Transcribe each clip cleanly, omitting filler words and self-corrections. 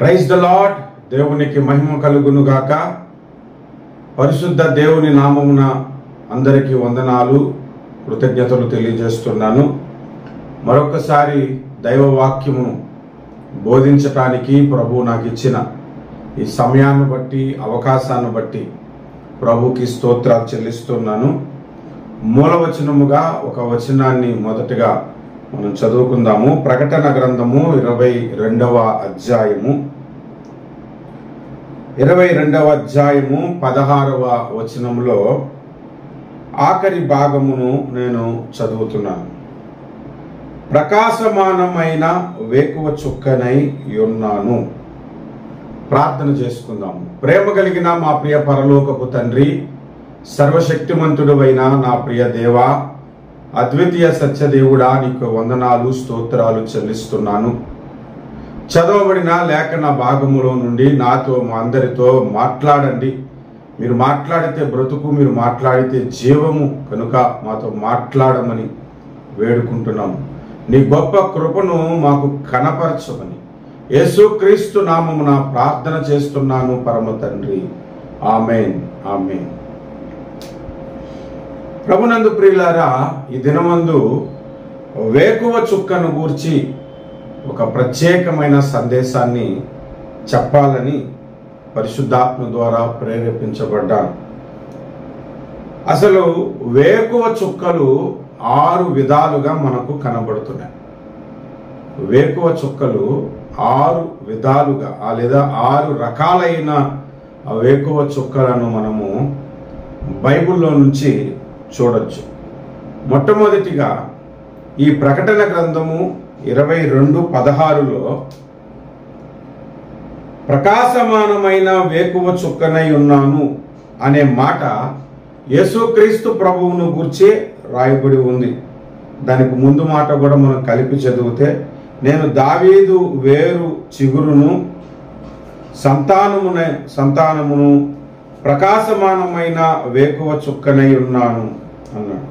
Praise the lord. దేవునికి మహిమ కలుగును గాక. పరిశుద్ధ దేవుని నామమున అందరికీ వందనాలు, కృతజ్ఞతలు తెలియజేస్తున్నాను. మరొకసారి దైవవాక్యమును బోధించటానికి ప్రభు నాకు ఇచ్చిన ఈ సమయాన్ని బట్టి, అవకాశాన్ని బట్టి ప్రభుకి స్తోత్రాలు చెల్లిస్తున్నాను. మూలవచనముగా ఒక వచనాన్ని మొదటగా మనం చదువుకుందాము. ప్రకటన గ్రంథము 22వ అధ్యాయము 16వ వచనంలో ఆఖరి భాగమును నేను చదువుతున్నాను. ప్రకాశమానమైన వేకువ చుక్కనై ఉన్నాను. ప్రార్థన చేసుకుందాము. ప్రేమ కలిగిన మా ప్రియ పరలోకపు తండ్రి, సర్వశక్తిమంతుడవైన నా ప్రియ దేవా, అద్వితీయ సత్యదేవుడా, నీకు వందనాలు స్తోత్రాలు చెల్లిస్తున్నాను. చదవబడిన లేఖన భాగములో నుండి నాతో మా అందరితో మాట్లాడండి. మీరు మాట్లాడితే బ్రతుకు, మీరు మాట్లాడితే జీవము కనుక మాతో మాట్లాడమని వేడుకుంటున్నాము. నీ గొప్ప కృపను మాకు కనపరచమని యేసుక్రీస్తు నామమున ప్రార్థన చేస్తున్నాను పరమ తండ్రి. ఆమెన్, ఆమెన్. ప్రభునందు ప్రియులారా, ఈ దినమందు వేకువ చుక్కను గూర్చి ఒక ప్రత్యేకమైన సందేశాన్ని చెప్పాలని పరిశుద్ధాత్మ ద్వారా ప్రేరేపించబడ్డాను. అసలు వేకువ చుక్కలు 6 విధాలుగా మనకు కనబడుతున్నాయి. వేకువ చుక్కలు 6 విధాలుగా లేదా 6 రకాలైన వేకువ చుక్కలను మనము బైబిల్లో నుంచి చూడొచ్చు. మొట్టమొదటిగా ఈ ప్రకటన గ్రంథము 22:16లో ప్రకాశమానమైన వేకువ చుక్కనై ఉన్నాను అనే మాట యేసుక్రీస్తు ప్రభువును గుర్చి రాయబడి ఉంది. దానికి ముందు మాట కూడా మనం కలిపి చదివితే, నేను దావీదు వేరు చిగురును సంతానమును ప్రకాశమానమైన వేకువ చుక్కనై ఉన్నాను అన్నాడు.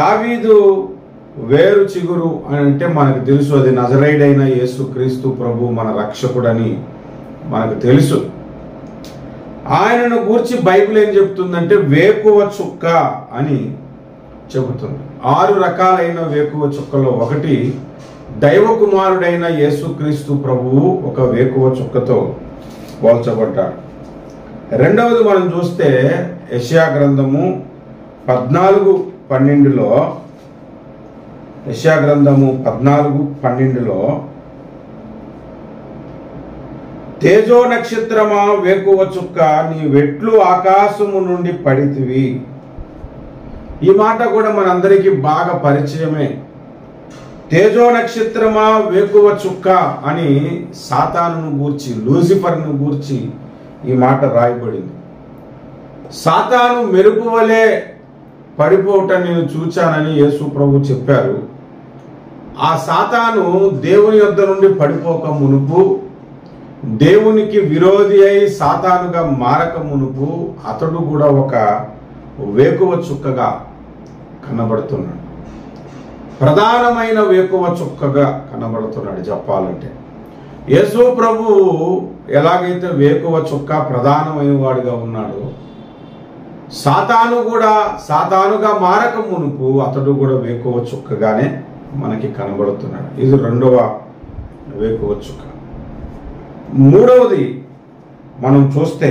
దావీదు వేరు చిగురు అని అంటే మనకు తెలుసు, అది నజరేయుడైన యేసుక్రీస్తు ప్రభు మన రక్షకుడని మనకు తెలుసు. ఆయనను గూర్చి బైబిల్ ఏం చెబుతుందంటే వేకువ చుక్క అని చెబుతుంది. 6 రకాలైన వేకువ చుక్కలో ఒకటి, దైవకుమారుడైన యేసుక్రీస్తు ప్రభువు ఒక వేకువ చుక్కతో పోల్చబడ్డాడు. రెండవది మనం చూస్తే యెషయా గ్రంథము 14:12లో తేజో నక్షత్రమా వేకువ చుక్క, నీ వెట్లు ఆకాశము నుండి పడితివి. ఈ మాట కూడా మనందరికీ బాగా పరిచయమే. తేజో నక్షత్రమా వేకువ చుక్క అని సాతానును గూర్చి, లూసిఫర్ను గూర్చి ఈ మాట రాయబడింది. సాతాను మెరుపువలే పడిపోవటం నేను చూచానని యేసు ప్రభు చెప్పారు. ఆ సాతాను దేవుని యొద్ద నుండి పడిపోక మునుపు, దేవునికి విరోధి అయి సాతానుగా మారక మునుపు అతడు కూడా ఒక వేకువ చుక్కగా కనబడుతున్నాడు. ప్రధానమైన వేకువ చుక్కగా కనబడుతున్నాడు. చెప్పాలంటే యేసు ప్రభువు ఎలాగైతే వేకువ చుక్క ప్రధానమైన వాడిగా ఉన్నాడు, సాతాను కూడా, సాతానుగా మారక మునుపు అతడు కూడా వేకువ చుక్కగానే మనకి కనబడుతున్నాడు. ఇది రెండవ వేకువ చుక్క. మూడవది మనం చూస్తే,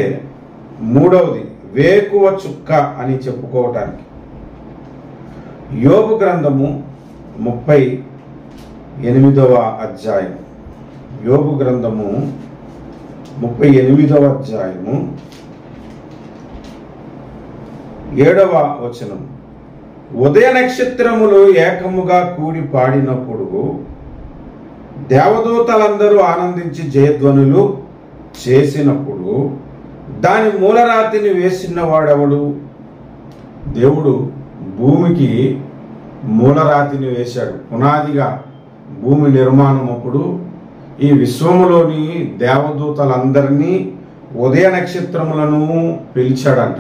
మూడవది వేకువ చుక్క అని చెప్పుకోవటానికి యోబు గ్రంథము 38వ అధ్యాయం యోబు గ్రంథము 38వ అధ్యాయము 7వ వచనం. ఉదయ నక్షత్రములు ఏకముగా కూడి పాడినప్పుడు దేవదూతలందరూ ఆనందించి జయధ్వనులు చేసినప్పుడు దాని మూలరాతిని వేసిన వాడెవడు? దేవుడు భూమికి మూలరాతిని వేశాడు. పునాదిగా భూమి నిర్మాణం అప్పుడు ఈ విశ్వములోని దేవదూతలందరినీ ఉదయ నక్షత్రములను పిలిచాడంట.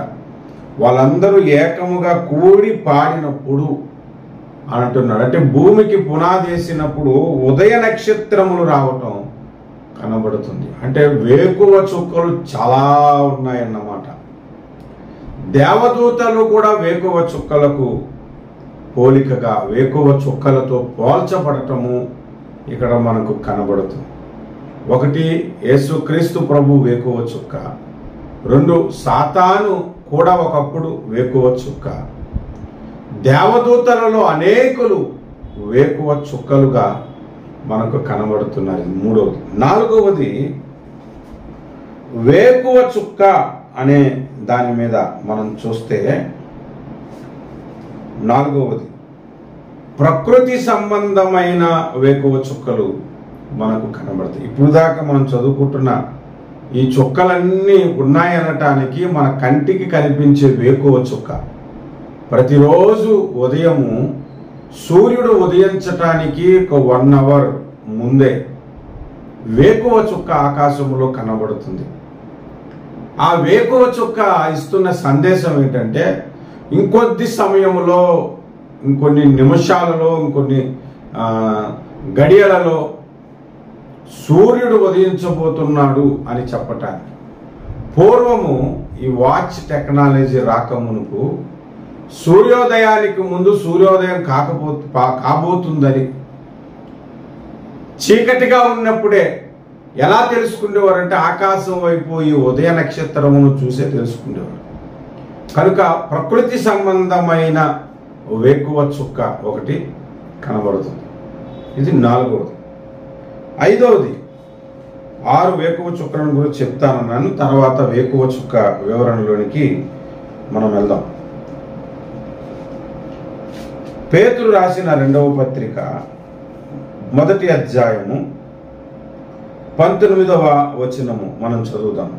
వాళ్ళందరూ ఏకముగా కూడి పాడినప్పుడు అని అంటున్నాడు. అంటే భూమికి పునాదేసినప్పుడు ఉదయ నక్షత్రములు రావటం కనబడుతుంది. అంటే వేకువ చుక్కలు చాలా ఉన్నాయన్నమాట. దేవదూతలు కూడా వేకువ చుక్కలకు పోలికగా వేకువ చుక్కలతో పోల్చబడటము ఇక్కడ మనకు కనబడుతుంది. ఒకటి యేసుక్రీస్తు ప్రభు వేకువ చుక్క, రెండు సాతాను కూడా ఒకప్పుడు వేకువ చుక్క. దేవదూతలలో అనేకులు వేకువ చుక్కలుగా మనకు కనబడుతున్నారు. మూడవది. నాలుగవది వేకువ చుక్క అనే దాని మీద మనం చూస్తే, నాలుగవది ప్రకృతి సంబంధమైన వేకువ చుక్కలు మనకు కనబడతాయి. ఇప్పుడు దాకా మనం చదువుకుంటున్న ఈ చుక్కలన్నీ ఉన్నాయనటానికి మన కంటికి కనిపించే వేకువ చుక్క, ప్రతిరోజు ఉదయము సూర్యుడు ఉదయించటానికి 1 hour ముందే వేకువ చుక్క ఆకాశంలో కనబడుతుంది. ఆ వేకువ చుక్క ఇస్తున్న సందేశం ఏంటంటే, ఇంకొద్ది సమయంలో, ఇంకొన్ని నిమిషాలలో, ఇంకొన్ని గడియలలో సూర్యుడు ఉదయించబోతున్నాడు అని చెప్పటానికి. పూర్వము ఈ వాచ్ టెక్నాలజీ రాకమునుకు సూర్యోదయానికి ముందు సూర్యోదయం కాబోతుందని చీకటిగా ఉన్నప్పుడే ఎలా తెలుసుకునేవారంటే ఆకాశం వైపు ఈ ఉదయ నక్షత్రమును చూసే తెలుసుకునేవారు. కనుక ప్రకృతి సంబంధమైన వేకువ చుక్క ఒకటి కనబడుతుంది. ఇది నాలుగవది. ఐదవది, 6 వేకువ చుక్కలను గురించి చెప్తానన్నాను, తర్వాత వేకువ చుక్క వివరణలోనికి మనం వెళ్దాం. పేతురు రాసిన 2వ పత్రిక మొదటి అధ్యాయము 19వ వచనము మనం చదువుదాం.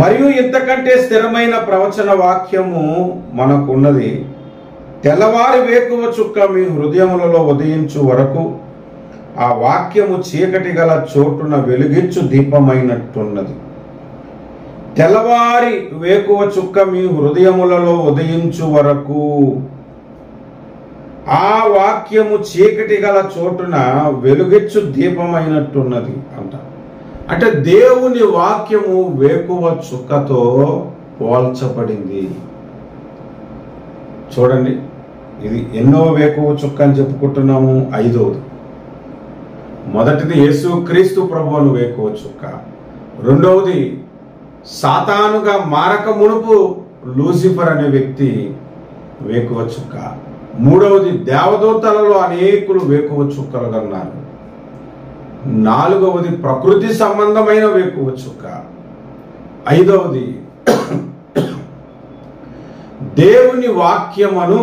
మరియు ఇంతకంటే స్థిరమైన ప్రవచన వాక్యము మనకున్నది, తెల్లవారి వేకువ చుక్క మీ హృదయములలో ఉదయించు వరకు ఆ వాక్యము చీకటి గల చోటున వెలుగించు దీపమైనట్టున్నది. తెల్లవారి వేకువ చుక్క మీ హృదయములలో ఉదయించు వరకు ఆ వాక్యము చీకటి గల చోటున వెలుగించు దీపమైనట్టున్నది అంట. అంటే దేవుని వాక్యము వేకువ చుక్కతో పోల్చబడింది. చూడండి, ఇది ఎన్నో వేకువ చుక్క అని చెప్పుకుంటున్నాము. ఐదవది. మొదటిది యేసుక్రీస్తు ప్రభువును వేకువ చుక్క, రెండవది సాతానుగా మారక మునుపు లూసిఫర్ అనే వ్యక్తి వేకువ చుక్క, మూడవది దేవదూతలలో అనేకులు వేకువ చుక్కలుగా ఉన్నారు, నాలుగవది ప్రకృతి సంబంధమైన వేకువ చుక్క, ఐదవది దేవుని వాక్యమును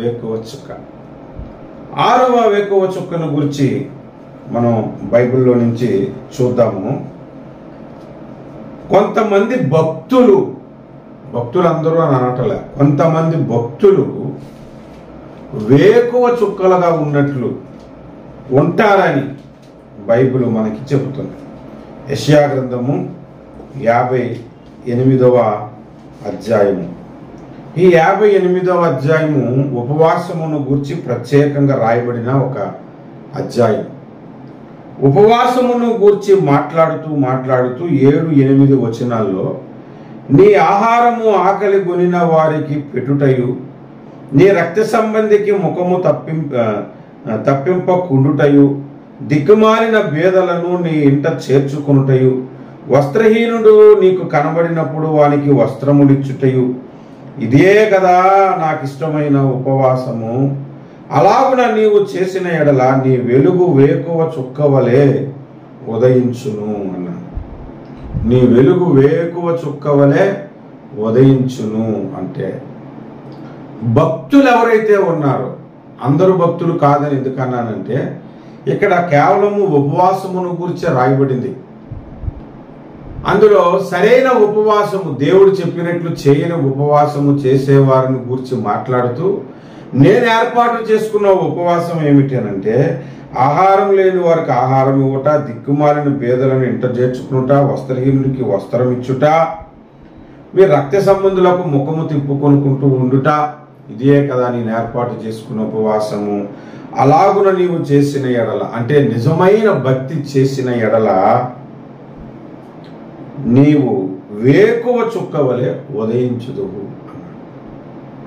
వేకువ చుక్క. 6వ వేకువ చుక్కను గురించి మనం బైబిల్లో నుంచి చూద్దాము. కొంతమంది భక్తులు, భక్తులందరూ అని అనటలే, కొంతమంది భక్తులు వేకువ చుక్కలుగా ఉన్నట్లు ఉంటారని బైబిల్ మనకి చెబుతుంది. యెషయా గ్రంథము 58వ అధ్యాయము. ఈ 58వ అధ్యాయము ఉపవాసమును గురించి ప్రత్యేకంగా రాయబడిన ఒక అధ్యాయం. ఉపవాసమును గూర్చి మాట్లాడుతూ 7-8 వచనాల్లో నీ ఆహారము ఆకలి గొనిన వారికి పెట్టుటయు, నీ రక్త సంబంధికి ముఖము తప్పింపకుండుటయు, దిక్కుమాలిన బేదలను నీ ఇంట చేర్చుకునుటయు, వస్త్రహీనుడు నీకు కనబడినప్పుడు వానికి వస్త్రములిచ్చుటయు, ఇదే కదా నాకు ఇష్టమైన ఉపవాసము. అలాగున నీవు చేసిన ఎడల నీ వెలుగు వేకువ చుక్కవలే ఉదయించును అన్నాడు. నీ వెలుగు వేకువ చుక్కవలే ఉదయించును అంటే భక్తులు ఎవరైతే ఉన్నారో, అందరూ భక్తులు కాదని ఎందుకన్నానంటే, ఇక్కడ కేవలము ఉపవాసమును గురించి రాయబడింది. అందులో సరైన ఉపవాసము, దేవుడు చెప్పినట్లు చేయని ఉపవాసము చేసేవారిని గురించి మాట్లాడుతూ నేను ఏర్పాటు చేసుకున్న ఉపవాసం ఏమిటి అనంటే, ఆహారం లేని వారికి ఆహారం ఇవ్వట, దిక్కుమాలిన బేదలను ఇంట చేర్చుకునుట, వస్త్రహీనునికి వస్త్రం ఇచ్చుట, మీ రక్త సంబంధులకు ముఖము తిప్పుకొనుకుంటూ ఉండుట, ఇదే కదా నేను ఏర్పాటు చేసుకున్న ఉపవాసము. అలాగున నీవు చేసిన ఎడల, అంటే నిజమైన భక్తి చేసిన ఎడల, నీవు వేకువ చుక్క వలె ఉదయించుదువు.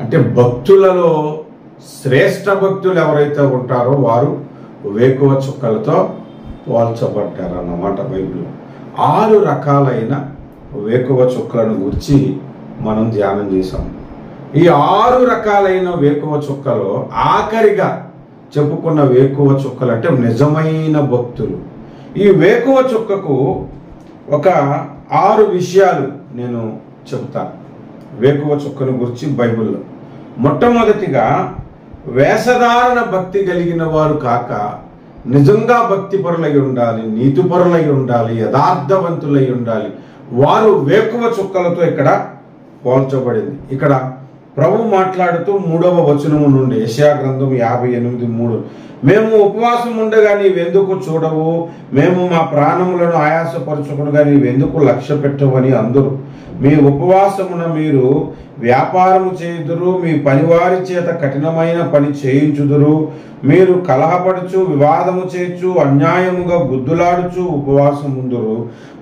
అంటే భక్తులలో శ్రేష్ఠ భక్తులు ఎవరైతే ఉంటారో వారు వేకువ చుక్కలతో పోల్చబడ్డారన్నమాట. బైబిల్లో 6 రకాలైన వేకువ చుక్కలను గురించి మనం ధ్యానం చేసాము. ఈ 6 రకాలైన వేకువ చుక్కలో ఆఖరిగా చెప్పుకున్న వేకువ చుక్కలు అంటే నిజమైన భక్తులు. ఈ వేకువ చుక్కకు ఒక 6 విషయాలు నేను చెప్తాను వేకువ చుక్కను గురించి బైబిల్లో. మొట్టమొదటిగా, వేషధారణ భక్తి కలిగిన వారు కాక నిజంగా భక్తి పరులై ఉండాలి, నీతి పరులై ఉండాలి, యథార్థవంతులై ఉండాలి. వారు వేకువ చుక్కలతో ఇక్కడ పోల్చబడింది. ఇక్కడ ప్రభు మాట్లాడుతూ 3వ వచనము నుండి, యెషయా గ్రంథం 58:3, మేము ఉపవాసం ఉండగా నీవెందుకు చూడవు, మేము మా ప్రాణములను ఆయాసపరచుకునుగా నీవెందుకు లక్ష్య పెట్టవని అందరు. మీ ఉపవాసమున మీరు వ్యాపారము చేయుదురు, మీ పనివారి చేత కఠినమైన పని చేయించుదురు. మీరు కలహపడుచు, వివాదము చేయొచ్చు, అన్యాయముగా గుద్దులాడుచు ఉపవాసం ఉందురు.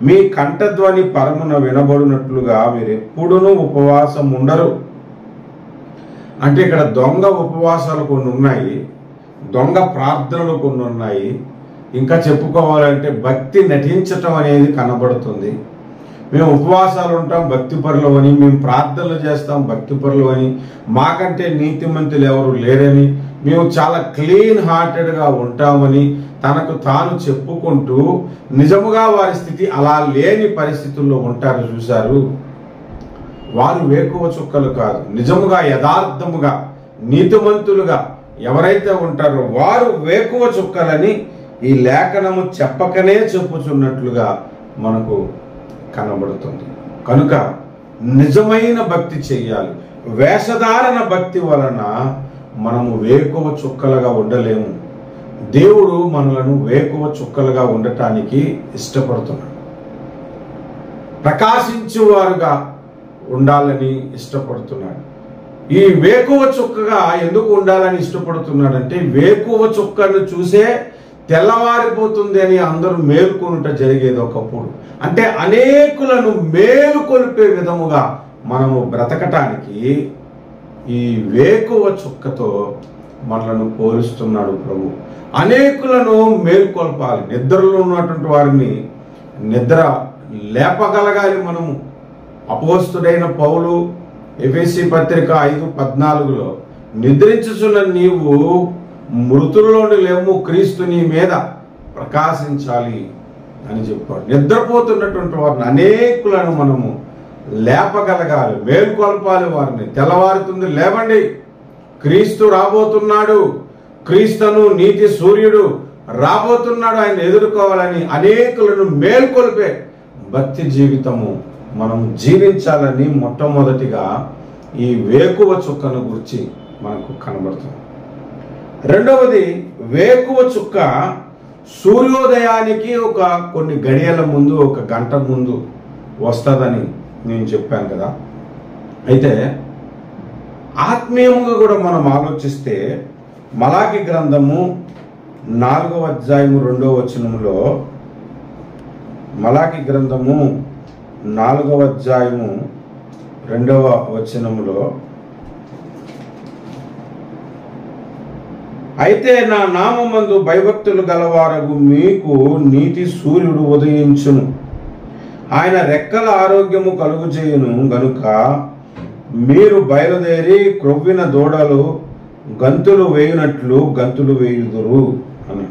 మీ కంఠధ్వని పరమున వినబడినట్లుగా మీరు ఎప్పుడునూ ఉపవాసం ఉండరు. అంటే ఇక్కడ దొంగ ఉపవాసాలు కొన్ని ఉన్నాయి, దొంగ ప్రార్థనలు కొన్ని ఉన్నాయి. ఇంకా చెప్పుకోవాలంటే భక్తి నటించటం అనేది కనబడుతుంది. మేము ఉపవాసాలు ఉంటాం భక్తి పరులు అని, మేము ప్రార్థనలు చేస్తాం భక్తి పరులు అని, మాకంటే నీతిమంతులు ఎవరు లేరని, మేము చాలా క్లీన్ హార్టెడ్గా ఉంటామని తనకు తాను చెప్పుకుంటూ నిజముగా వారి స్థితి అలా లేని పరిస్థితుల్లో ఉంటారు. చూశారు, వారు వేకువ చుక్కలు కాదు. నిజముగా యథార్థముగా నీతిమంతులుగా ఎవరైతే ఉంటారో వారు వేకువ చుక్కలని ఈ లేఖనము చెప్పకనే చెప్పుచున్నట్లుగా మనకు కనబడుతుంది. కనుక నిజమైన భక్తి చేయాలి. వేషధారణ భక్తి వలన మనము వేకువ చుక్కలుగా ఉండలేము. దేవుడు మనలను వేకువ చుక్కలుగా ఉండటానికి ఇష్టపడుతున్నాడు. ప్రకాశించేవారుగా ఉండాలని ఇష్టపడుతున్నాడు. ఈ వేకువ చుక్కగా ఎందుకు ఉండాలని ఇష్టపడుతున్నాడంటే, వేకువ చుక్కను చూసే తెల్లవారిపోతుంది అని అందరూ మేలుకొనుట జరిగేది ఒకప్పుడు. అంటే అనేకులను మేలుకొల్పే విధముగా మనము బ్రతకటానికి ఈ వేకువ చుక్కతో మనలను పోలుస్తున్నాడు ప్రభు. అనేకులను మేలుకొల్పాలి, నిద్రలో ఉన్నటువంటి వారిని నిద్ర లేపగలగాలి మనము. అపోస్తుడైన పౌలు ఎఫెసీ పత్రిక 5:14లో, నిద్రించుచున్న నీవు మృతుల్లోని లేము, క్రీస్తు నీ మీద ప్రకాశించాలి అని చెప్పాడు. నిద్రపోతున్నటువంటి వారిని అనేకులను మనము లేపగలగాలి, మేల్కొల్పాలి వారిని. తెల్లవారుతుంది, లేవండి, క్రీస్తు రాబోతున్నాడు, క్రీస్తును నీతి సూర్యుడు రాబోతున్నాడు, ఆయన ఎదుర్కోవాలని అనేకులను మేల్కొల్పే భక్తి జీవితము మనం జీవించాలని మొట్టమొదటిగా ఈ వేకువ చుక్కను గురించి మనకు కనబడుతుంది. రెండవది, వేకువ చుక్క సూర్యోదయానికి ఒక కొన్ని గడియల ముందు, 1 గంట ముందు వస్తుందని నేను చెప్పాను కదా. అయితే ఆత్మీయంగా కూడా మనం ఆలోచిస్తే, మలాకి గ్రంథము 4:2 మలాకి గ్రంథము 4:2 అయితే నా నామమందు భయభక్తులు గలవారగు మీకు నీతి సూర్యుడు ఉదయించును, ఆయన రెక్కల ఆరోగ్యము కలుగు చేయును గనుక మీరు బయలుదేరి క్రొవ్విన దూడలు గంతులు వేయునట్లు గంతులు వేయుదురు అని.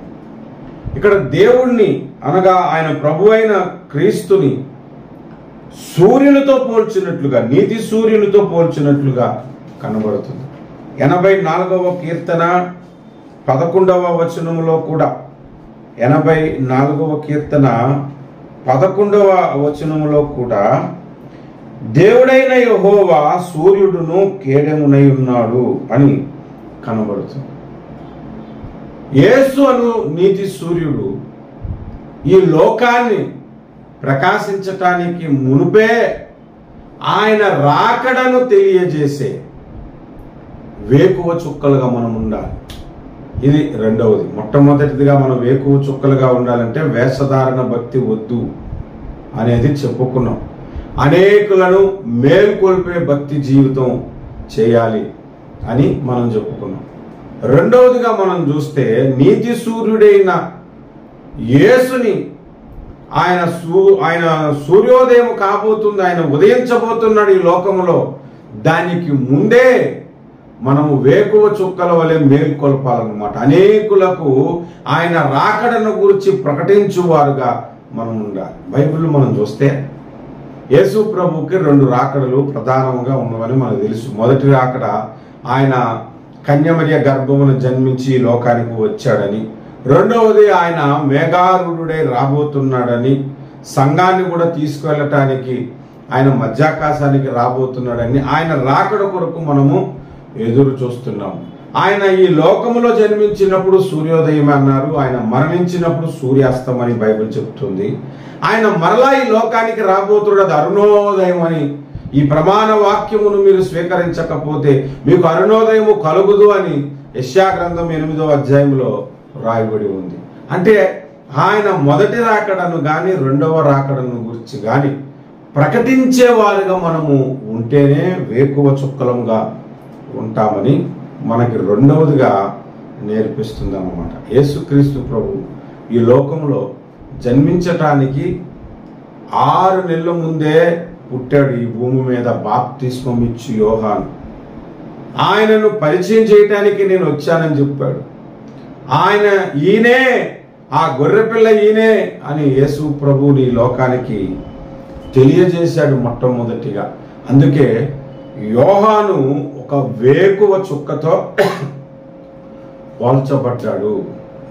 ఇక్కడ దేవుణ్ణి అనగా ఆయన ప్రభు అయిన క్రీస్తుని సూర్యునితో పోల్చినట్లుగా, నీతి సూర్యునితో పోల్చినట్లుగా కనబడుతుంది. 84వ కీర్తన 11వ వచనంలో కూడా, 84వ కీర్తన 11వ వచనంలో కూడా, దేవుడైన యెహోవా సూర్యుడును కేడెమునై ఉన్నాడు అని కనబడుతుంది. యేసు అను నీతి సూర్యుడు ఈ లోకాన్ని ప్రకాశించటానికి మునుపే ఆయన రాకడను తెలియజేసే వేకువ చుక్కలుగా మనం ఉండాలి. ఇది రెండవది. మొట్టమొదటిదిగా మనం వేకువ చుక్కలుగా ఉండాలంటే వేషధారణ భక్తి వద్దు అనేది చెప్పుకున్నాం. అనేకులను మేల్కొల్పే భక్తి జీవితం చేయాలి అని మనం చెప్పుకున్నాం. రెండవదిగా మనం చూస్తే నీతి సూర్యుడైన యేసుని ఆయన సూర్యోదయం కాబోతుంది, ఆయన ఉదయించబోతున్నాడు ఈ లోకంలో. దానికి ముందే మనము వేకువ చుక్కల వలె మేల్కొల్పాలన్నమాట. అనేకులకు ఆయన రాకడను గురించి ప్రకటించువారుగా మనం ఉండాలి. బైబిల్ మనం చూస్తే యేసు ప్రభుకి రెండు రాకడలు ప్రధానంగా ఉన్నవని మనకు తెలుసు. మొదటి రాకడ ఆయన కన్యమరియ గర్భమును జన్మించి లోకానికి వచ్చాడని, రెండవది ఆయన మేఘారుడే రాబోతున్నాడని, సంఘాన్ని కూడా తీసుకువెళ్ళటానికి ఆయన మధ్యాకాశానికి రాబోతున్నాడని ఆయన రాకడ కొరకు మనము ఎదురు చూస్తున్నాము. ఆయన ఈ లోకములో జన్మించినప్పుడు సూర్యోదయం అన్నారు, ఆయన మరణించినప్పుడు సూర్యాస్తం అని బైబిల్ చెప్తుంది. ఆయన మరలా ఈ లోకానికి రాబోతున్నది అరుణోదయం అని. ఈ ప్రమాణ వాక్యమును మీరు స్వీకరించకపోతే మీకు అరుణోదయము కలుగుదు అని యెషయా గ్రంథం 8వ అధ్యాయంలో రాయబడి ఉంది. అంటే ఆయన మొదటి రాకడను కానీ రెండవ రాకడను గురించి కానీ ప్రకటించే వారుగా మనము ఉంటేనే వేకువ చుక్కలంగా ఉంటామని మనకి రెండవదిగా నేర్పిస్తుంది అన్నమాట. యేసుక్రీస్తు ప్రభు ఈ లోకంలో జన్మించటానికి 6 నెలల ముందే పుట్టాడు ఈ భూమి మీద బాప్తిస్మం ఇచ్చి యోహాను. ఆయనను పరిచయం చేయటానికి నేను వచ్చానని చెప్పాడు. ఈయనే ఆ గొర్రెపిల్ల, ఈయనే అని యేసు ప్రభుని లోకానికి తెలియజేశాడు మొట్టమొదటిగా. అందుకే యోహాను ఒక వేకువ చుక్కతో పోల్చబడ్డాడు.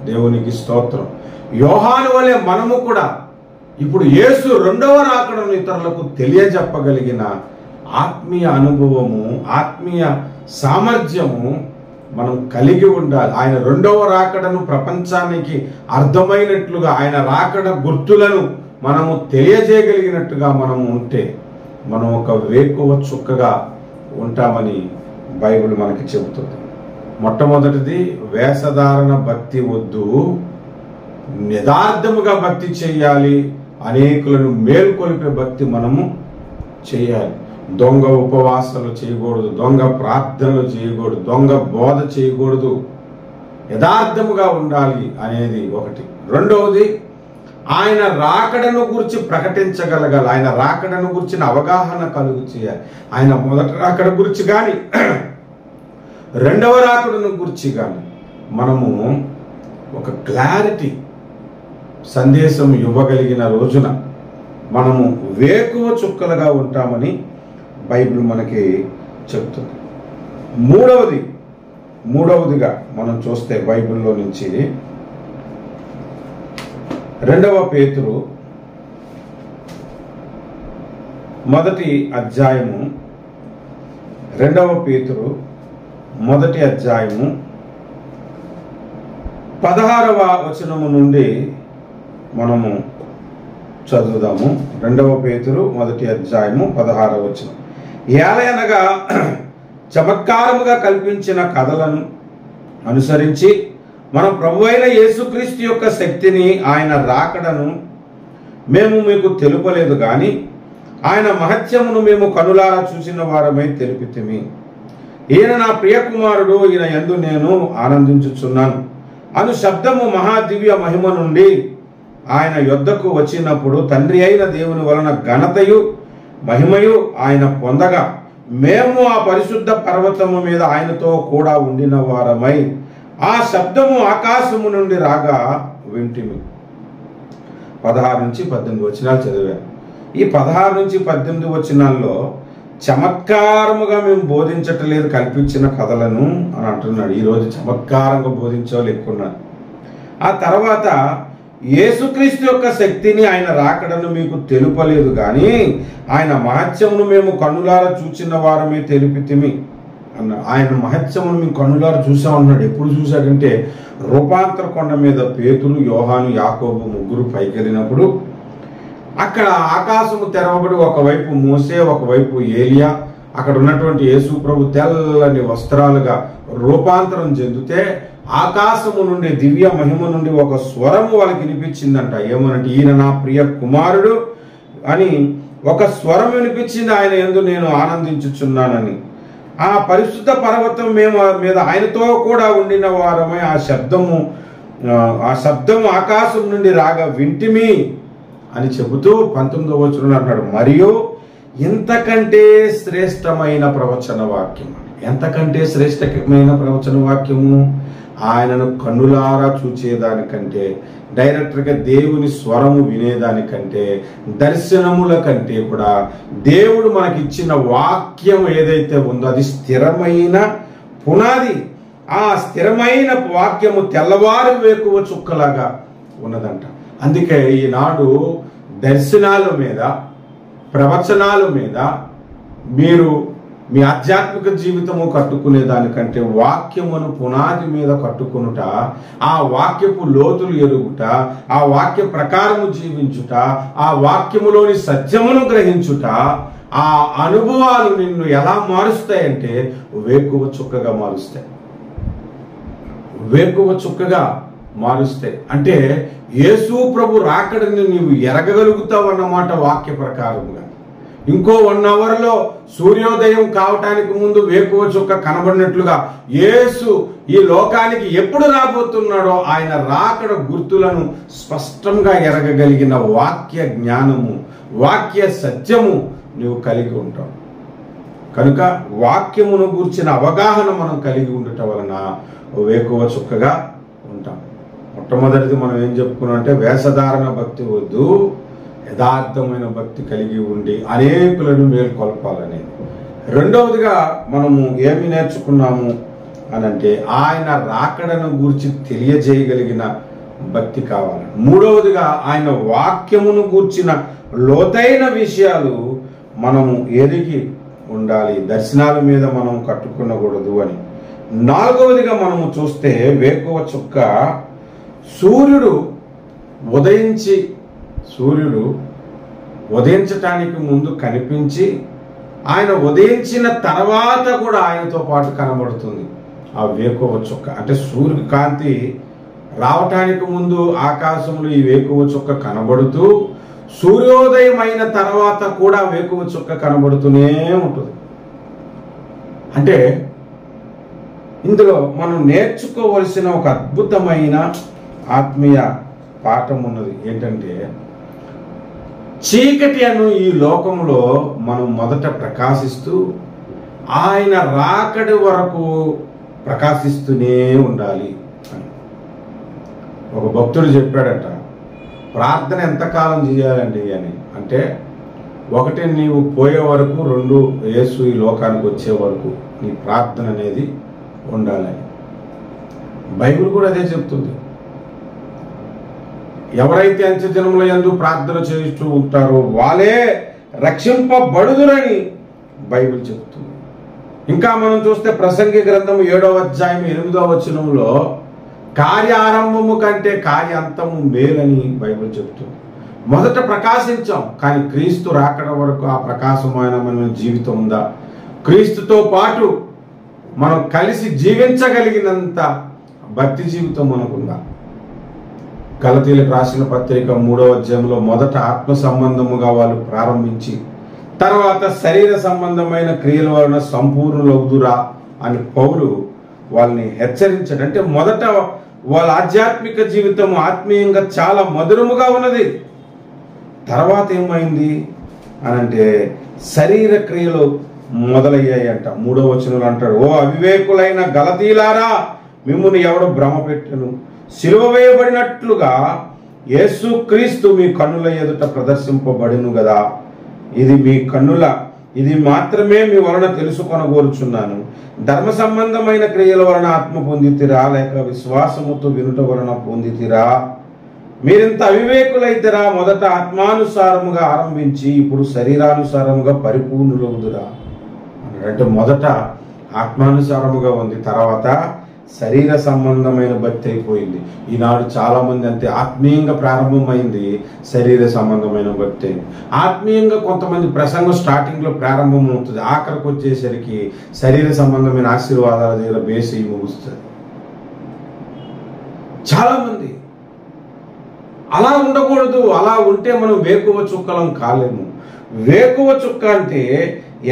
దేవునికి స్తోత్రం. యోహాను వలె మనము కూడా ఇప్పుడు యేసు రెండవ రాకడను ఇతరులకు తెలియజెప్పగలిగిన ఆత్మీయ అనుభవము, ఆత్మీయ సామర్థ్యము మనం కలిగి ఉండాలి. ఆయన రెండవ రాకడను ప్రపంచానికి అర్థమైనట్లుగా, ఆయన రాకడ గుర్తులను మనము తెలియజేయగలిగినట్టుగా మనము ఉంటే మనం ఒక వేకువ చుక్కగా ఉంటామని బైబిల్ మనకి చెబుతుంది. మొట్టమొదటిది వేషధారణ భక్తి వద్దు, యథార్థముగా భక్తి చేయాలి, అనేకులను మేల్కొలిపే భక్తి మనము చేయాలి. దొంగ ఉపవాసాలు చేయకూడదు, దొంగ ప్రార్థనలు చేయకూడదు, దొంగ బోధ చేయకూడదు. యథార్థముగా ఉండాలి అనేది ఒకటి. రెండవది ఆయన రాకడను గురించి ప్రకటించగలగాలి, ఆయన రాకడను గురించిన అవగాహన కలుగు చేయాలి. ఆయన మొదటి రాకడ గురించి కానీ రెండవ రాకడను గురించి కానీ మనము ఒక క్లారిటీ సందేశం ఇవ్వగలిగిన రోజున మనము వేకువ చుక్కలుగా ఉంటామని బైబిల్ మనకి చెప్తుంది. మూడవదిగా మనం చూస్తే బైబిల్లో నుంచి 2వ పేతురు మొదటి అధ్యాయము 2వ పేతురు మొదటి అధ్యాయము 16వ వచనము నుండి మనము చదువుదాము. 2వ పేతురు మొదటి అధ్యాయము 16వ వచనం. ఏలయనగా చమత్కారముగా కల్పించిన కథలను అనుసరించి మనం ప్రభు అయిన యేసుక్రీస్తు యొక్క శక్తిని, ఆయన రాకడను మేము మీకు తెలుపలేదు, కానీ ఆయన మహత్యమును మేము కనులారా చూసిన వారమై తెలిపితిమి. ఈయన నా ప్రియకుమారుడు, ఈయన యందు నేను ఆనందించుచున్నాను అను శబ్దము మహాదివ్య మహిమ నుండి ఆయన యొద్దకు వచ్చినప్పుడు తండ్రి అయిన దేవుని వలన ఘనతయు మహిమయు ఆయన పొందగా మేము ఆ పరిశుద్ధ పర్వతము మీద ఆయనతో కూడా ఉండిన వారమై ఆ శబ్దము ఆకాశము నుండి రాగా వింటిమి. 16 నుంచి 18 వచనాలు చదివాను. ఈ 16 నుంచి 18 వచనాల్లో చమత్కారముగా మేము బోధించట్లేదు, కల్పించిన కథలను అని అంటున్నాడు. ఈరోజు చమత్కారంగా బోధించాలి ఎక్కున్నారు. ఆ తర్వాత యేసుక్రీస్తు యొక్క శక్తిని, ఆయన రాకడను మీకు తెలుపలేదు, కానీ ఆయన మహత్యమును మేము కన్నులారా చూచిన వారమే తెలిపితిమి అన్నాడు. ఆయన మహత్యమును మేము కన్నులారా చూసామన్నాడు. ఎప్పుడు చూశాడంటే రూపాంతర కొండ మీద పేతులు, యోహాను, యాకోబు ముగ్గురు పైకి వెళ్ళినప్పుడు అక్కడ ఆకాశము తెరవబడి ఒకవైపు మోసే, ఒకవైపు ఏలియా, అక్కడ ఉన్నటువంటి యేసు ప్రభు తెల్లని వస్త్రాలుగా రూపాంతరం చెందితే ఆకాశము నుండి దివ్య మహిమ నుండి ఒక స్వరము వాళ్ళకి వినిపించిందంట. ఏమనంటే ఈయన నా ప్రియ కుమారుడు అని ఒక స్వరం వినిపించింది, ఆయన యందు నేను ఆనందించుచున్నానని. ఆ పరిశుద్ధ పర్వతం మేము మీద ఆయనతో కూడా ఉండిన వారమై ఆ శబ్దము ఆకాశం నుండి రాగా వింటిమి అని చెబుతూ 19వ వచనం అంటాడు. మరియు ఎంతకంటే శ్రేష్టమైన ప్రవచన వాక్యము, ఎంతకంటే శ్రేష్టమైన ప్రవచన వాక్యము ఆయనను కన్నులారా చూచేదానికంటే, డైరెక్ట్గా దేవుని స్వరము వినేదానికంటే, దర్శనముల కంటే కూడా దేవుడు మనకిచ్చిన వాక్యం ఏదైతే ఉందో అది స్థిరమైన పునాది. ఆ స్థిరమైన వాక్యము తెల్లవారు వేకువ చుక్కలాగా ఉన్నదంట. అందుకే ఈనాడు దర్శనాల మీద, ప్రవచనాల మీద మీరు మీ ఆధ్యాత్మిక జీవితము కట్టుకునే దానికంటే వాక్యమును పునాది మీద కట్టుకునుట, ఆ వాక్యపు లోతులు ఎరుగుట, ఆ వాక్య ప్రకారము జీవించుట, ఆ వాక్యములోని సత్యమును గ్రహించుట, ఆ అనుభవాలు నిన్ను ఎలా మారుస్తాయంటే వేకువ చుక్కగా మారుస్తాయి. వేకువ చుక్కగా మారుస్తాయి అంటే యేసు ప్రభు రాకడని నీవు ఎరగగలుగుతావు అన్నమాట వాక్య ప్రకారముగా. ఇంకో 1 గంటలో సూర్యోదయం కావటానికి ముందు వేకువ చుక్క కనబడినట్లుగా యేసు ఈ లోకానికి ఎప్పుడు రాబోతున్నాడో ఆయన రాకడ గుర్తులను స్పష్టంగా ఎరగగలిగిన వాక్య జ్ఞానము, వాక్య సత్యము నువ్వు కలిగి ఉంటావు. కనుక వాక్యమును గురించిన అవగాహన మనం కలిగి ఉండటం వలన వేకువ చుక్కగా ఉంటాం. మొట్టమొదటిది మనం ఏం చెప్పుకున్నాం అంటే వేషధారణ భక్తి వద్దు, యథార్థమైన భక్తి కలిగి ఉండి అనేకులను మేల్కొల్పాలనేది. రెండవదిగా మనము ఏమి నేర్చుకున్నాము అనంటే ఆయన రాకడను గూర్చి తెలియజేయగలిగిన భక్తి కావాలి. మూడవదిగా ఆయన వాక్యమును గూర్చిన లోతైన విషయాలు మనము ఎరిగి ఉండాలి, దర్శనాల మీద మనం కట్టుకునకూడదు అని. నాలుగవదిగా మనము చూస్తే వేకువ చుక్క సూర్యుడు ఉదయించటానికి ముందు కనిపించి ఆయన ఉదయించిన తర్వాత కూడా ఆయనతో పాటు కనబడుతుంది ఆ వేకువ చుక్క. అంటే సూర్యకాంతి రావటానికి ముందు ఆకాశంలో ఈ వేకువ చుక్క కనబడుతూ సూర్యోదయం అయిన తర్వాత కూడా వేకువ చుక్క కనబడుతూనే ఉంటుంది. అంటే ఇందులో మనం నేర్చుకోవలసిన ఒక అద్భుతమైన ఆత్మీయ పాఠం ఉన్నది. ఏంటంటే చీకటి అను ఈ లోకంలో మనం మొదట ప్రకాశిస్తూ ఆయన రాకడి వరకు ప్రకాశిస్తూనే ఉండాలి అని ఒక భక్తుడు చెప్పాడట. ప్రార్థన ఎంతకాలం చేయాలండి అని అంటే, 1 నీవు పోయే వరకు, 2 యేసు ఈ లోకానికి వచ్చే వరకు నీ ప్రార్థన అనేది ఉండాలని. బైబిల్ కూడా అదే చెప్తుంది. ఎవరైతే అంత్యజనముల యందు ప్రార్థన చేస్తూ ఉంటారో వాళ్ళే రక్షింపబడుదురని బైబిల్ చెప్తుంది. ఇంకా మనం చూస్తే ప్రసంగి గ్రంథము 7వ అధ్యాయం 8వ వచనంలో కార్యారంభము కంటే కార్యాంతము మేలని బైబిల్ చెప్తుంది. మొదట ప్రకాశించాం, కానీ క్రీస్తు రాకడ వరకు ఆ ప్రకాశమానమైన జీవితం ఉందా? క్రీస్తుతో పాటు మనం కలిసి జీవించగలిగినంత భక్తి జీవితం మనకుందా? గలతీలకు రాసిన పత్రిక 3వ అధ్యాయంలో మొదట ఆత్మ సంబంధముగా వాళ్ళు ప్రారంభించి తర్వాత శరీర సంబంధమైన క్రియల వలన సంపూర్ణులవుదురా అని పౌలు వాళ్ళని హెచ్చరించాడు. అంటే మొదట వాళ్ళ ఆధ్యాత్మిక జీవితం ఆత్మీయంగా చాలా మధురముగా ఉన్నది. తర్వాత ఏమైంది అనంటే శరీర క్రియలు మొదలయ్యాయంట. 3వ వచనంలో అంటాడు, ఓ అవివేకులైన గలతీలారా, మిమ్మును ఎవడు భ్రమపెట్టను? సిలువ వేయబడినట్లుగా యేసు క్రీస్తు మీ కన్నుల ఎదుట ప్రదర్శింపబడును కదా. ఇది మాత్రమే మీ వలన తెలుసుకొనగోరుచున్నాను. ధర్మ సంబంధమైన క్రియల వలన ఆత్మ పొందితిరా, లేక విశ్వాసముతో వినుట వలన పొందితిరా? మీరింత అవివేకులైతేరా? మొదట ఆత్మానుసారముగా ఆరంభించి ఇప్పుడు శరీరానుసారముగా పరిపూర్ణులవుదురా. అంటే మొదట ఆత్మానుసారముగా ఉంది, తర్వాత శరీర సంబంధమైన భక్తి అయిపోయింది. ఈనాడు చాలామంది అంతే, ఆత్మీయంగా ప్రారంభమైంది శరీర సంబంధమైన భక్తి అయింది. ఆత్మీయంగా కొంతమంది ప్రసంగం స్టార్టింగ్లో ప్రారంభం అవుతుంది, ఆఖరికి వచ్చేసరికి శరీర సంబంధమైన ఆశీర్వాదాల దగ్గర బేసి ముగుస్తుంది. చాలామంది అలా ఉండకూడదు. అలా ఉంటే మనం వేకువ చుక్కలం కాలేము. వేకువ చుక్క అంటే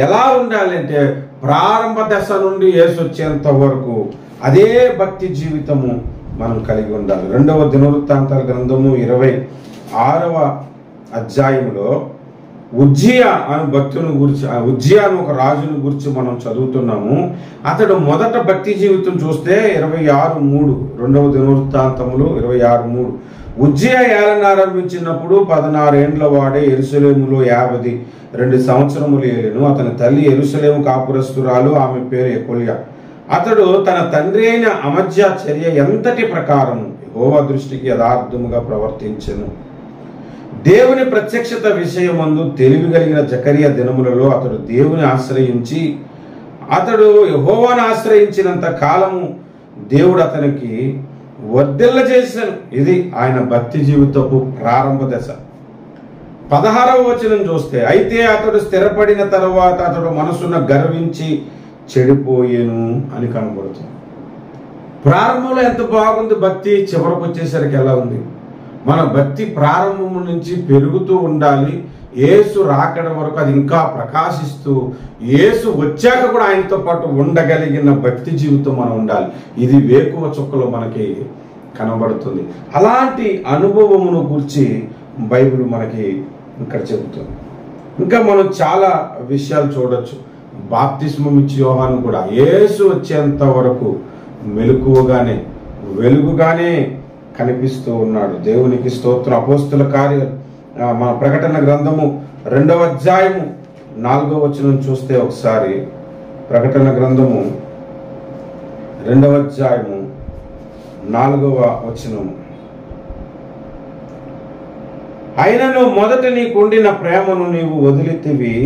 ఎలా ఉండాలి అంటే ప్రారంభ దశ నుండి యేసు వచ్చేంత వరకు అదే భక్తి జీవితము మనం కలిగి ఉండాలి. రెండవ దినవృత్తాంతాల గ్రంథము 26వ అధ్యాయంలో ఉజ్జియా అను భక్తుని గురించి, ఉజ్జియా అను ఒక రాజుని గురించి మనం చదువుతున్నాము. అతడు మొదట భక్తి జీవితం చూస్తే 26:3, రెండవ దినవృత్తాంతములు 26:3. ఉజ్జియా ఏలన ఆరంభించినప్పుడు 16 ఏండ్ల వాడే యెరూషలేములో 52 సంవత్సరములు ఏలెను. అతని తల్లి యెరూషలేము కాపురస్తురాలు, ఆమె పేరు ఎకొల్యా. అతడు తన తండ్రి అయిన అమజ్యా చర్య ఎంతటి ప్రకారము యెహోవా దృష్టికి యథార్థముగా ప్రవర్తించెను. దేవుని ప్రత్యక్షత విషయమందు తెలివి కలిగిన జకరియా దినములలో అతడు దేవుని ఆశ్రయించి, అతడు యెహోవాను ఆశ్రయించినంత కాలము దేవుడు అతనికి వర్ధిల్ల చేశాను. ఇది ఆయన భక్తి జీవితపు ప్రారంభ దశ. 16వ వచనం చూస్తే, అయితే అతడు స్థిరపడిన తర్వాత అతడు మనసున గర్వించి చెడిపోయేను అని కనబడుతుంది. ప్రారంభంలో ఎంత బాగుంది భక్తి, చివరకు వచ్చేసరికి ఎలా ఉంది? మన భక్తి ప్రారంభం నుంచి పెరుగుతూ ఉండాలి. యేసు రాకడ వరకు అది ఇంకా ప్రకాశిస్తూ, యేసు వచ్చాక కూడా ఆయనతో పాటు ఉండగలిగిన భక్తి జీవితం మనం ఉండాలి. ఇది వేకువ చుక్కలో మనకి కనబడుతుంది. అలాంటి అనుభవమును గురించి బైబిల్ మనకి ఇక్కడ చెబుతుంది. ఇంకా మనం చాలా విషయాలు చూడొచ్చు. బాప్తిస్మం ఇచ్చి యోహాను కూడా యేసు వచ్చేంత వరకు మెలకువగానే, వెలుగుగానే కనిపిస్తూ ఉన్నాడు. దేవునికి స్తోత్రం. అపోస్తుల కార్యం మన ప్రకటన గ్రంథము 2వ అధ్యాయము 4వ వచనం చూస్తే ఒకసారి, ప్రకటన గ్రంథము 2వ అధ్యాయము 4వ వచనం. అయినను మొదట నీకుండిన ప్రేమను నీవు వదిలితివని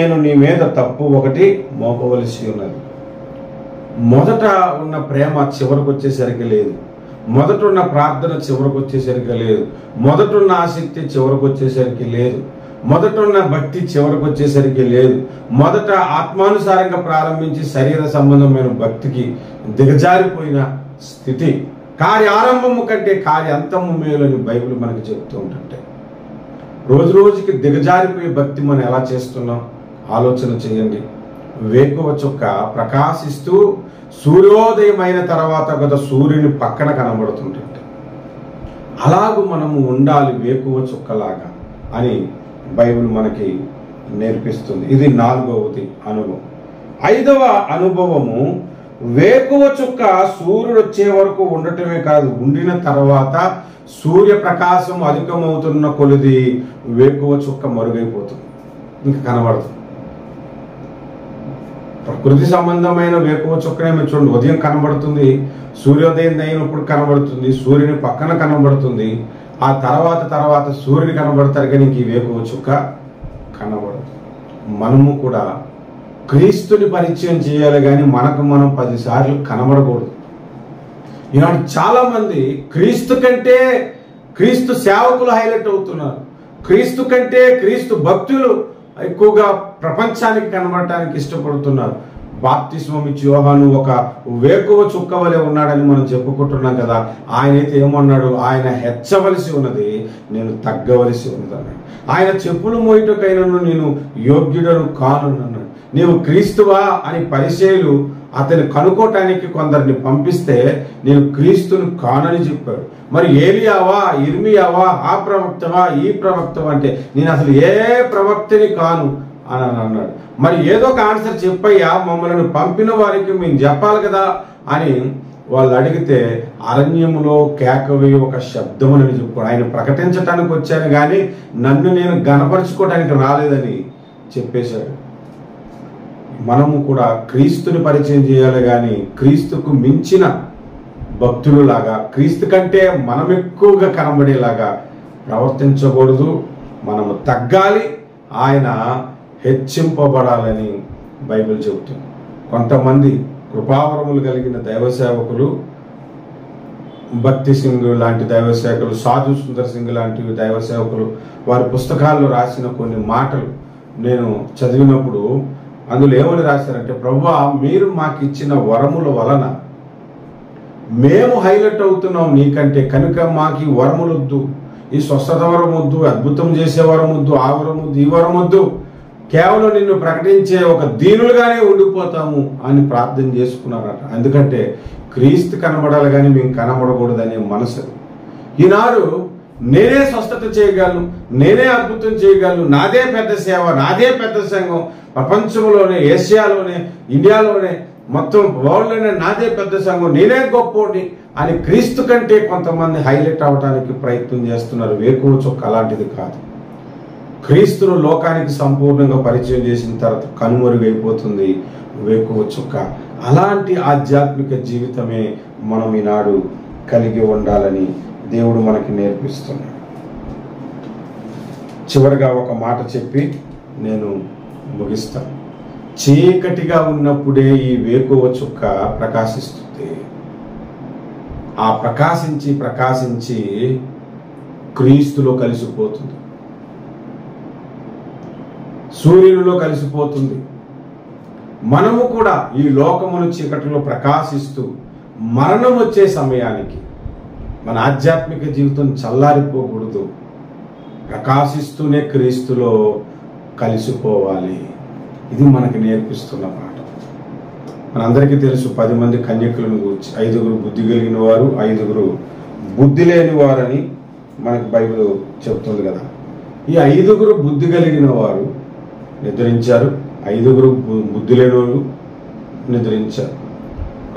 నేను నీ మీద తప్పు ఒకటి మోపవలసి ఉన్నది. మొదట ఉన్న ప్రేమ చివరకు వచ్చేసరికి లేదు. మొదట ఉన్న ప్రార్థన చివరకు వచ్చేసరికి లేదు. మొదట ఉన్న ఆసక్తి చివరకు వచ్చేసరికి లేదు. మొదట ఉన్న భక్తి చివరకు వచ్చేసరికి లేదు. మొదట ఆత్మానుసారంగా ప్రారంభించి శరీర సంబంధమైన భక్తికి దిగజారిపోయిన స్థితి. కార్యారంభము కంటే కార్యాంతము మేలని బైబిల్ మనకి చెప్తూ ఉంటుంటే, రోజు రోజుకి దిగజారిపోయే భక్తి మనం ఎలా చేస్తున్నాం ఆలోచన చేయండి. వేకువ చుక్క ప్రకాశిస్తూ సూర్యోదయమైన తర్వాత గత సూర్యుని పక్కన కనబడుతుంట. అలాగూ మనము ఉండాలి వేకువ చుక్కలాగా అని బైబిల్ మనకి నేర్పిస్తుంది. ఇది 4వ అనుభవం. 5వ అనుభవము, వేకువ చుక్క సూర్యుడు వచ్చే వరకు ఉండటమే కాదు, ఉండిన తర్వాత సూర్యప్రకాశం అధికమవుతున్న కొలిది వేకువ చుక్క మరుగైపోతుంది, ఇంకా కనబడుతుంది. ప్రకృతి సంబంధమైన వేకువ చుక్కనే మీరు చూడండి, ఉదయం కనబడుతుంది, సూర్యోదయం అయినప్పుడు కనబడుతుంది, సూర్యుని పక్కన కనబడుతుంది, ఆ తర్వాత సూర్యుడు కనబడతారు, కానీ ఇంక ఈ వేకువ చుక్క కనబడుతుంది. మనము కూడా క్రీస్తుని పరిచయం చేయాలి, కానీ మనకు మనం 10 సార్లు కనబడకూడదు. ఈనాడు చాలామంది క్రీస్తు కంటే క్రీస్తు సేవకులు హైలైట్ అవుతున్నారు. క్రీస్తు కంటే క్రీస్తు భక్తులు ఎక్కువగా ప్రపంచానికి కనబడటానికి ఇష్టపడుతున్నారు. బాప్తిస్మం ఇచ్చి యోహాను ఒక వేకువ చుక్క వలె ఉన్నాడని మనం చెప్పుకుంటున్నాం కదా. ఆయన అయితే ఏమన్నాడు? ఆయన హెచ్చవలసి ఉన్నది, నేను తగ్గవలసి ఉన్నది అన్నాడు. ఆయన చెప్పులు మోయటకైనను నేను యోగ్యుడను కానున్నాను. నీవు క్రీస్తువా అని పరిచయులు అతను కనుక్కోటానికి కొందరిని పంపిస్తే నేను క్రీస్తును కానని చెప్పాడు. మరి ఏలియావా, ఇర్మియావా, ఆ ప్రవక్తవా, ఈ ప్రవక్తవా అంటే నేను అసలు ఏ ప్రవక్తని కాను అని అన్నాడు. మరి ఏదో ఒక ఆన్సర్ చెప్పయ్యా, మమ్మల్ని పంపిన వారికి మేము చెప్పాలి కదా అని వాళ్ళు అడిగితే అరణ్యంలో కేకవి ఒక శబ్దం అని చెప్పాడు. ఆయన ప్రకటించడానికి వచ్చాను కానీ నన్ను నేను గనపరుచుకోవడానికి రాలేదని చెప్పేశాడు. మనము కూడా క్రీస్తుని పరిచయం చేయాలి, కానీ క్రీస్తుకు మించిన భక్తులు లాగా, క్రీస్తు కంటే మనం ఎక్కువగా కనబడేలాగా ప్రవర్తించకూడదు. మనము తగ్గాలి, ఆయన హెచ్చింపబడాలని బైబిల్ చెబుతుంది. కొంతమంది కృపావరములు కలిగిన దైవసేవకులు, భక్తి సింగ్ లాంటి దైవసేవకులు, సాధు సుందర్ సింగ్ లాంటి దైవసేవకులు వారి పుస్తకాల్లో రాసిన కొన్ని మాటలు నేను చదివినప్పుడు అందులో ఏమని రాశారంటే, ప్రభువా మీరు మాకు ఇచ్చిన వరముల వలన మేము హైలైట్ అవుతున్నాం నీకంటే, కనుక మాకు ఈ వరములొద్దు, ఈ స్వస్థత వరం వద్దు, అద్భుతం చేసే వరం వద్దు, ఆ వరం వద్దు, ఈ వరం వద్దు, కేవలం నిన్ను ప్రకటించే ఒక దీనులుగానే ఉండిపోతాము అని ప్రార్థన చేసుకున్నారట. ఎందుకంటే క్రీస్తు కనబడాలి కానీ మేము కనబడకూడదనే మనసు. ఈనాడు నేనే స్వస్థత చేయగలను, నేనే అద్భుతం చేయగలను, నాదే పెద్ద సేవ, నాదే పెద్ద సంఘం, ప్రపంచంలోనే, ఏషియాలోనే, ఇండియాలోనే, మొత్తం వరల్డ్లోనే నాదే పెద్ద సంఘం, నేనే గొప్పోడి అని క్రీస్తు కంటే కొంతమంది హైలైట్ అవడానికి ప్రయత్నం చేస్తున్నారు. వేకువ చొక్క అలాంటిది కాదు. క్రీస్తును లోకానికి సంపూర్ణంగా పరిచయం చేసిన తర్వాత కనుమరుగైపోతుంది వేకువ చొక్క. అలాంటి ఆధ్యాత్మిక జీవితమే మనం ఈనాడు కలిగి ఉండాలని దేవుడు మనకి నేర్పిస్తున్నాడు. చివరిగా ఒక మాట చెప్పి నేను ముగిస్తాను. చీకటిగా ఉన్నప్పుడే ఈ వేకువ చుక్క ప్రకాశిస్తుంది. ఆ ప్రకాశించి ప్రకాశించి క్రీస్తులో కలిసిపోతుంది, సూర్యునిలో కలిసిపోతుంది. మనము కూడా ఈ లోకమును చీకటిలో ప్రకాశిస్తూ మరణం వచ్చే సమయానికి మన ఆధ్యాత్మిక జీవితం చల్లారిపోకూడదు, ప్రకాశిస్తూనే క్రీస్తులో కలిసిపోవాలి. ఇది మనకి నేర్పిస్తున్న పాఠం. మనందరికీ తెలుసు 10 మంది కన్యకులను గురించి, 5గురు బుద్ధి కలిగిన వారు, 5గురు బుద్ధి లేని వారని మనకి బైబిల్ చెప్తుంది కదా. ఈ 5గురు బుద్ధి కలిగిన వారు నిద్రించారు, 5గురు బుద్ధి లేని వాళ్ళు నిద్రించారు.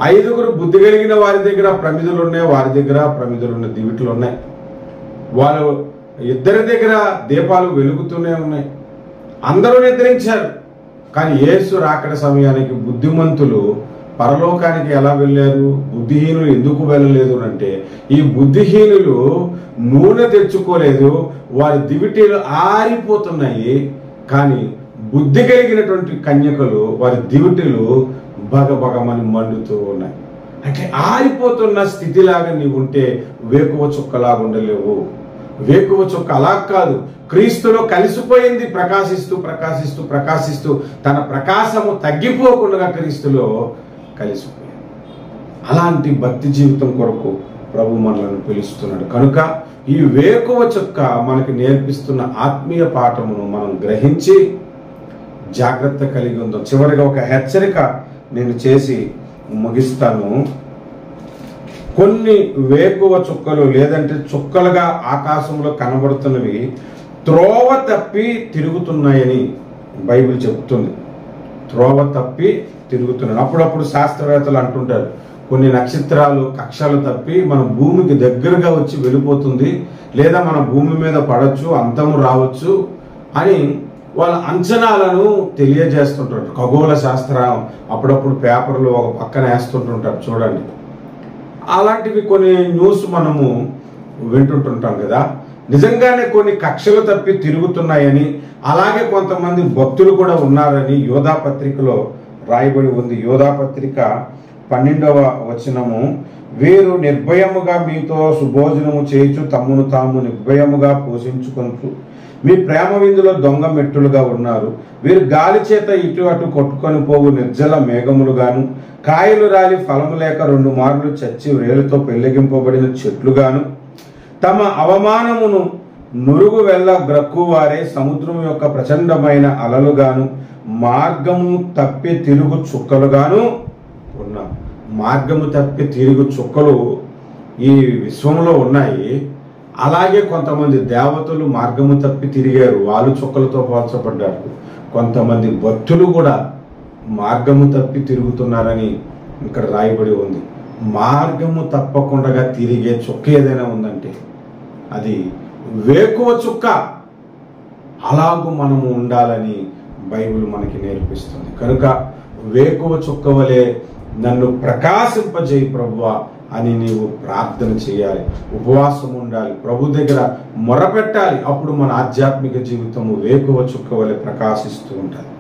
5గురు బుద్ధి కలిగిన వారి దగ్గర ప్రమిదలు ఉన్నాయి, వారి దగ్గర ప్రమిదలు ఉన్న దివిట్లు ఉన్నాయి, వాళ్ళు ఇద్దరి దగ్గర దీపాలు వెలుగుతూనే ఉన్నాయి. అందరూ నిద్రించారు. కానీ యేసు రాకడ సమయానికి బుద్ధిమంతులు పరలోకానికి ఎలా వెళ్ళారు, బుద్ధిహీనులు ఎందుకు వెళ్ళలేదు అంటే, ఈ బుద్ధిహీనులు నూనె తెచ్చుకోలేదు, వారి దివిటీలు ఆరిపోతున్నాయి. కానీ బుద్ధి కలిగినటువంటి కన్యకలు వారి దివిటీలు భగభగమని మండుతూ ఉన్నాయి. అంటే ఆరిపోతున్న స్థితిలాగా నీవు ఉంటే వేకువ చుక్కలాగా ఉండలేవు. వేకువ చుక్క అలా కాదు, క్రీస్తులో కలిసిపోయింది, ప్రకాశిస్తూ ప్రకాశిస్తూ ప్రకాశిస్తూ తన ప్రకాశము తగ్గిపోకుండా క్రీస్తులో కలిసిపోయింది. అలాంటి భక్తి జీవితం కొరకు ప్రభు మనలను పిలుస్తున్నాడు. కనుక ఈ వేకువ చుక్క మనకి నేర్పిస్తున్న ఆత్మీయ పాఠమును మనం గ్రహించి జాగ్రత్త కలిగి ఉందాం. చివరిగా ఒక హెచ్చరిక నేను చేసి ముగిస్తాను. కొన్ని వేకువ చుక్కలు లేదంటే చుక్కలుగా ఆకాశంలో కనబడుతున్నవి త్రోవ తప్పి తిరుగుతున్నాయని బైబిల్ చెబుతుంది. త్రోవ తప్పి తిరుగుతున్నాయి. అప్పుడప్పుడు శాస్త్రవేత్తలు అంటుంటారు కొన్ని నక్షత్రాలు కక్షలు తప్పి మన భూమికి దగ్గరగా వచ్చి వెళ్ళిపోతుంది, లేదా మన భూమి మీద పడవచ్చు, అంతము రావచ్చు అని వాళ్ళ అంచనాలను తెలియజేస్తుంటారు. ఖగోళ శాస్త్రం అప్పుడప్పుడు పేపర్లు ఒక పక్కన వేస్తుంటుంటారు చూడండి. అలాంటివి కొన్ని న్యూస్ మనము వింటుంటుంటాం కదా. నిజంగానే కొన్ని కక్షలు తప్పి తిరుగుతున్నాయని, అలాగే కొంతమంది భక్తులు కూడా ఉన్నారని యోధా పత్రికలో రాయబడి ఉంది. యోధా పత్రిక 12వ వచనము, వీరు నిర్భయముగా మీతో సుభోజనము చేయుచు తమ్మును తాము నిర్భయముగా పోషించుకొనుచు మీ ప్రేమ విందులో దొంగ మెట్టులుగా ఉన్నారు. వీరు గాలి చేత ఇటు అటు కొట్టుకొని పోవు నిర్జల మేఘములుగాను, కాయలు రాలి ఫలము లేక 2 మార్లు చచ్చి వేలుతో పెళ్లగింపబడిన చెట్లుగాను, తమ అవమానమును నురుగు వెళ్ళ గ్రక్కువారే సముద్రం యొక్క ప్రచండమైన అలలుగాను, మార్గము తప్పి తిరుగు చుక్కలుగాను ఉన్నారు. మార్గము తప్పి తిరుగు చుక్కలు ఈ విశ్వంలో ఉన్నాయి. అలాగే కొంతమంది దేవతలు మార్గము తప్పి తిరిగారు, వాళ్ళు చుక్కలతో పోల్చబడ్డారు. కొంతమంది భక్తులు కూడా మార్గము తప్పి తిరుగుతున్నారని ఇక్కడ రాయబడి ఉంది. మార్గము తప్పకుండా తిరిగే చుక్క ఏదైనా ఉందంటే అది వేకువ చుక్క. అలాగూ మనము ఉండాలని బైబిల్ మనకి నేర్పిస్తుంది. కనుక వేకువ చుక్క వలె నన్ను ప్రకాశింపజేయి ప్రభువా అని నీవు ప్రార్థన చేయాలి, ఉపవాసం ఉండాలి, ప్రభు దగ్గర మొరపెట్టాలి. అప్పుడు మన ఆధ్యాత్మిక జీవితము వేకువ చుక్క వలె ప్రకాశిస్తూ ఉంటుంది.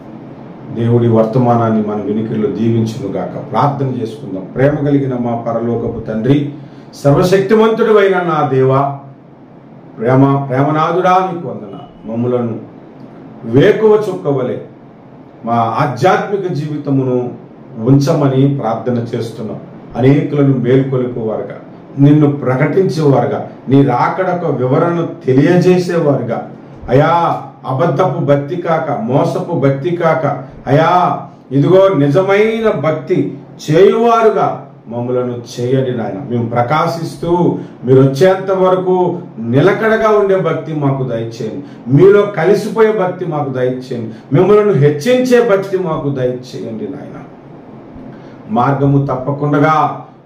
దేవుడి వర్తమానాన్ని మన వినికిడిలో దీవించునుగాక. ప్రార్థన చేసుకుందాం. ప్రేమ కలిగిన మా పరలోకపు తండ్రి, సర్వశక్తిమంతుడైన నా దేవా, ప్రేమనాథుడా నీకు వందన. మమ్ములను వేకువ చుక్కవలే మా ఆధ్యాత్మిక జీవితమును ఉంచమని ప్రార్థన చేస్తున్నాం. అనేకులను మేల్కొలిపోవారుగా, నిన్ను ప్రకటించేవారుగా, నీ రాకడొక వివరణను తెలియజేసేవారుగా, అయా అబద్ధపు భక్తి కాక, మోసపు భక్తి కాక, అయా ఇదిగో నిజమైన భక్తి చేయువారుగా మమ్మలను చేయండి నాయన. మేము ప్రకాశిస్తూ మీరు వచ్చేంత వరకు నిలకడగా ఉండే భక్తి మాకు దయచేయండి. మీలో కలిసిపోయే భక్తి మాకు దయచేయండి. మిమ్మలను హెచ్చించే భక్తి మాకు దయచేయండి నాయన. మార్గము తప్పకుండా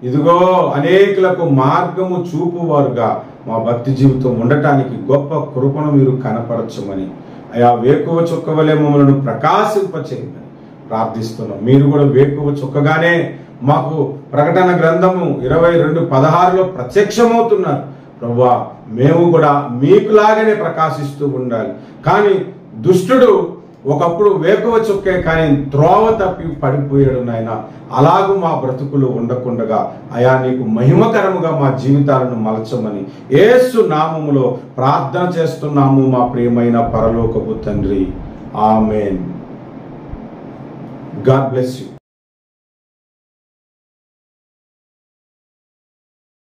ఇదిగో అనేకులకు మార్గము చూపువారుగా మా భక్తి జీవితం ఉండటానికి గొప్ప కృపను మీరు కనపరచమని, అయా వేకువ చుక్కవలే మమ్మలను ప్రకాశింపచేయమని ప్రార్థిస్తున్నాం. మీరు కూడా వేకువ చుక్కగానే మాకు ప్రకటన గ్రంథము 22:16 ప్రత్యక్షమవుతున్నారు ప్రభువా. మేము కూడా మీకులాగానే ప్రకాశిస్తూ ఉండాలి. కానీ దుష్టుడు ఒకప్పుడు వేకువ చుక్కే కానీ త్రోవ తప్పి పడిపోయాడు నాయన. అలాగూ మా బ్రతుకులు ఉండకుండగా అయా నీకు మహిమకరముగా మా జీవితాలను మలచమని యేసు నామములో ప్రార్థన చేస్తున్నాము మా ప్రియమైన పరలోకపు తండ్రి. ఆమేన్. God bless you.